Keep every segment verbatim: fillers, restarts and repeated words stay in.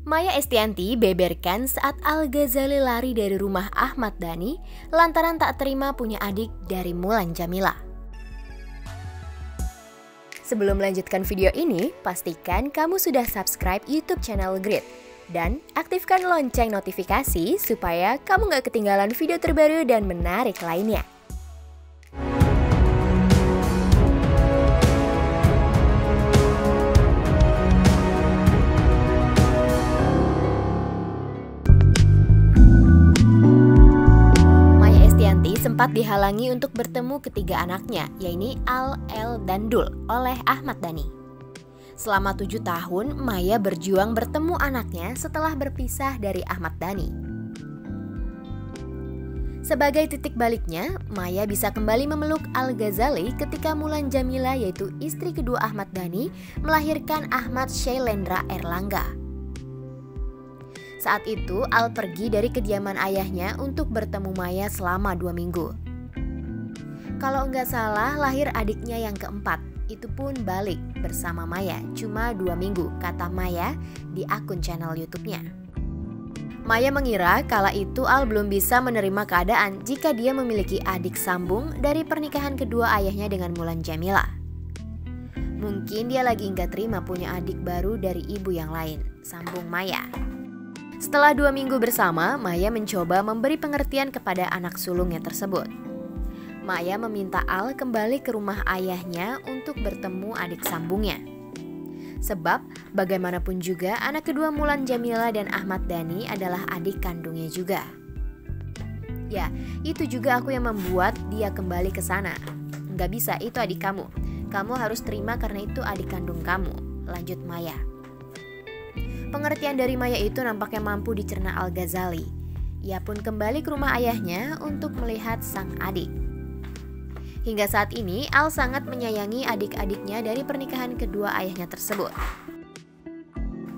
Maia Estianty beberkan saat Al Ghazali lari dari rumah Ahmad Dhani lantaran tak terima punya adik dari Mulan Jameela. Sebelum melanjutkan video ini, pastikan kamu sudah subscribe YouTube channel Grid dan aktifkan lonceng notifikasi supaya kamu nggak ketinggalan video terbaru dan menarik lainnya. Maia Estianty sempat dihalangi untuk bertemu ketiga anaknya, yaitu Al, El, dan Dul oleh Ahmad Dhani. Selama tujuh tahun, Maia berjuang bertemu anaknya setelah berpisah dari Ahmad Dhani. Sebagai titik baliknya, Maia bisa kembali memeluk Al Ghazali ketika Mulan Jameela, yaitu istri kedua Ahmad Dhani, melahirkan Ahmad Syailendra Erlangga. Saat itu, Al pergi dari kediaman ayahnya untuk bertemu Maia selama dua minggu. Kalau nggak salah, lahir adiknya yang keempat. Itu pun balik bersama Maia cuma dua minggu, kata Maia di akun channel YouTube-nya. Maia mengira kala itu Al belum bisa menerima keadaan jika dia memiliki adik sambung dari pernikahan kedua ayahnya dengan Mulan Jameela. Mungkin dia lagi nggak terima punya adik baru dari ibu yang lain, sambung Maia. Setelah dua minggu bersama, Maia mencoba memberi pengertian kepada anak sulungnya tersebut. Maia meminta Al kembali ke rumah ayahnya untuk bertemu adik sambungnya. Sebab bagaimanapun juga anak kedua Mulan Jameela dan Ahmad Dhani adalah adik kandungnya juga. Ya, itu juga aku yang membuat dia kembali ke sana. Nggak bisa, itu adik kamu. Kamu harus terima karena itu adik kandung kamu, lanjut Maia. Pengertian dari Maia itu nampaknya mampu dicerna Al Ghazali. Ia pun kembali ke rumah ayahnya untuk melihat sang adik. Hingga saat ini, Al sangat menyayangi adik-adiknya dari pernikahan kedua ayahnya tersebut.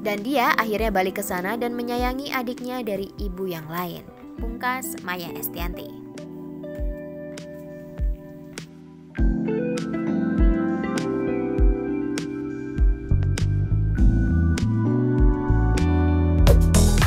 Dan dia akhirnya balik ke sana dan menyayangi adiknya dari ibu yang lain. Pungkas Maia Estianty.